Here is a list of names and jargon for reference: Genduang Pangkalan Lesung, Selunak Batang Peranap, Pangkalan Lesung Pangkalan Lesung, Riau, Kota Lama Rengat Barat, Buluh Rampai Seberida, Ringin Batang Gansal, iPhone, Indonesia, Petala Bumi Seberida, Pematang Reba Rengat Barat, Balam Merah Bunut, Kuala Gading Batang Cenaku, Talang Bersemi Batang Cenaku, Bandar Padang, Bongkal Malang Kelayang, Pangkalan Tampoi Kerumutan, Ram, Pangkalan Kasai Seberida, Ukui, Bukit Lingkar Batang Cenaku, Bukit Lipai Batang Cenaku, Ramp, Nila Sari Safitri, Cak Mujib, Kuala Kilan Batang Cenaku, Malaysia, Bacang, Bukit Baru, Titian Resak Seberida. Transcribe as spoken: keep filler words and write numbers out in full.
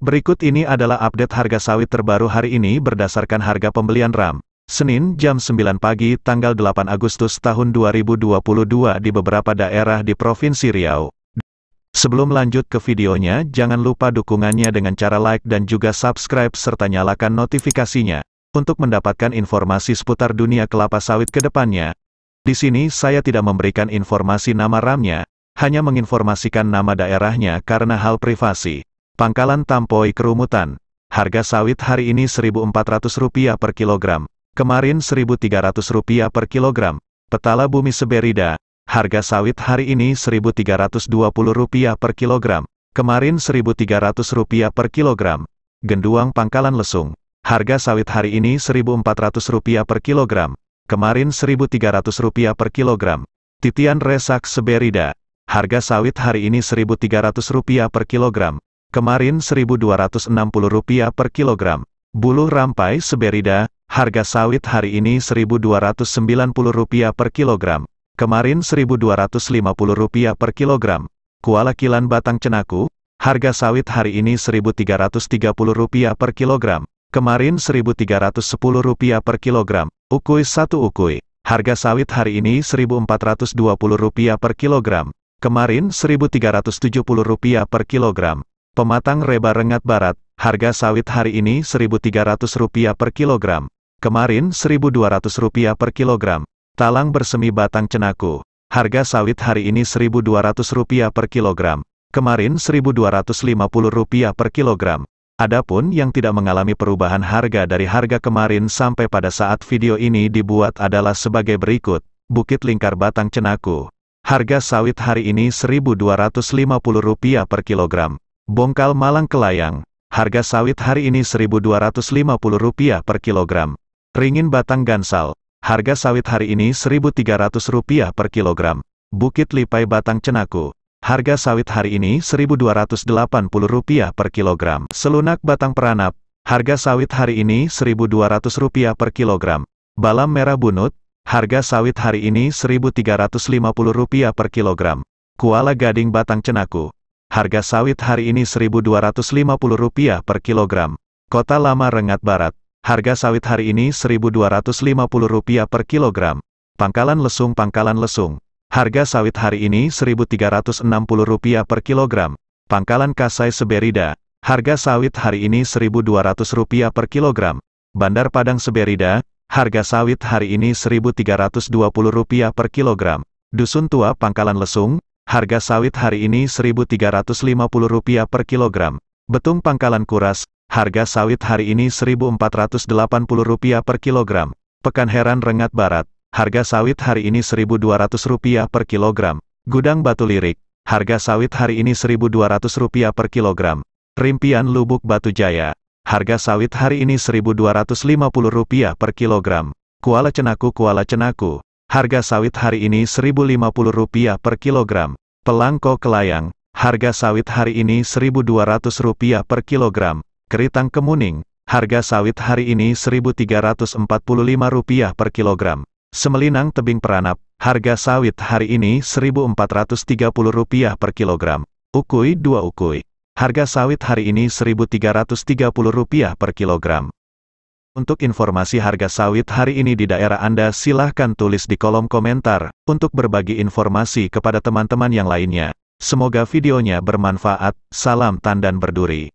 Berikut ini adalah update harga sawit terbaru hari ini berdasarkan harga pembelian Ramp, Senin jam sembilan pagi tanggal delapan Agustus tahun dua ribu dua puluh dua di beberapa daerah di Provinsi Riau. Sebelum lanjut ke videonya, jangan lupa dukungannya dengan cara like dan juga subscribe serta nyalakan notifikasinya untuk mendapatkan informasi seputar dunia kelapa sawit ke depannya. Di sini saya tidak memberikan informasi nama ramnya, hanya menginformasikan nama daerahnya karena hal privasi. Pangkalan Tampoi Kerumutan. Harga sawit hari ini seribu empat ratus rupiah per kilogram. Kemarin seribu tiga ratus rupiah per kilogram. Petala Bumi Seberida. Harga sawit hari ini seribu tiga ratus dua puluh rupiah per kilogram. Kemarin seribu tiga ratus rupiah per kilogram. Genduang Pangkalan Lesung. Harga sawit hari ini seribu empat ratus rupiah per kilogram. Kemarin seribu tiga ratus rupiah per kilogram. Titian Resak Seberida. Harga sawit hari ini seribu tiga ratus rupiah per kilogram. Kemarin seribu dua ratus enam puluh rupiah per kilogram. Buluh Rampai Seberida. Harga sawit hari ini seribu dua ratus sembilan puluh rupiah per kilogram. Kemarin seribu dua ratus lima puluh rupiah per kilogram. Kuala Kilan Batang Cenaku. Harga sawit hari ini seribu tiga ratus tiga puluh rupiah per kilogram. Kemarin seribu tiga ratus sepuluh rupiah per kilogram. Ukui satu Ukui. Harga sawit hari ini seribu empat ratus dua puluh rupiah per kilogram. Kemarin seribu tiga ratus tujuh puluh rupiah per kilogram. Pematang Reba Rengat Barat. Harga sawit hari ini seribu tiga ratus rupiah per kilogram. Kemarin seribu dua ratus rupiah per kilogram. Talang Bersemi Batang Cenaku. Harga sawit hari ini seribu dua ratus rupiah per kilogram. Kemarin seribu dua ratus lima puluh rupiah per kilogram. Adapun yang tidak mengalami perubahan harga dari harga kemarin sampai pada saat video ini dibuat adalah sebagai berikut. Bukit Lingkar Batang Cenaku. Harga sawit hari ini seribu dua ratus lima puluh rupiah per kilogram. Bongkal Malang Kelayang. Harga sawit hari ini seribu dua ratus lima puluh rupiah per kilogram. Ringin Batang Gansal. Harga sawit hari ini seribu tiga ratus rupiah per kilogram. Bukit Lipai Batang Cenaku. Harga sawit hari ini seribu dua ratus delapan puluh rupiah per kilogram. Selunak Batang Peranap. Harga sawit hari ini seribu dua ratus rupiah per kilogram. Balam Merah Bunut. Harga sawit hari ini seribu tiga ratus lima puluh rupiah per kilogram. Kuala Gading Batang Cenaku. Harga sawit hari ini seribu dua ratus lima puluh rupiah per kilogram. Kota Lama Rengat Barat. Harga sawit hari ini seribu dua ratus lima puluh rupiah per kilogram. Pangkalan Lesung Pangkalan Lesung. Harga sawit hari ini seribu tiga ratus enam puluh rupiah per kilogram. Pangkalan Kasai Seberida. Harga sawit hari ini seribu dua ratus rupiah per kilogram. Bandar Padang Seberida. Harga sawit hari ini seribu tiga ratus dua puluh rupiah per kilogram. Dusun Tua Pangkalan Lesung. Harga sawit hari ini seribu tiga ratus lima puluh rupiah per kilogram. Betung Pangkalan Kuras. Harga sawit hari ini seribu empat ratus delapan puluh rupiah per kilogram. Pekanheran Rengat Barat. Harga sawit hari ini seribu dua ratus rupiah per kilogram. Gudang Batu Lirik. Harga sawit hari ini seribu dua ratus rupiah per kilogram. Rimpian Lubuk Batu Jaya. Harga sawit hari ini seribu dua ratus lima puluh rupiah per kilogram. Kuala Cenaku Kuala Cenaku. Harga sawit hari ini seribu lima puluh rupiah per kilogram. Pelangko Kelayang. Harga sawit hari ini seribu dua ratus rupiah per kilogram. Keritang Kemuning. Harga sawit hari ini seribu tiga ratus empat puluh lima rupiah per kilogram. Semelinang Tebing Peranap. Harga sawit hari ini seribu empat ratus tiga puluh rupiah per kilogram. Ukui dua Ukui. Harga sawit hari ini seribu tiga ratus tiga puluh rupiah per kilogram. Untuk informasi harga sawit hari ini di daerah Anda silahkan tulis di kolom komentar, untuk berbagi informasi kepada teman-teman yang lainnya. Semoga videonya bermanfaat. Salam tandan berduri.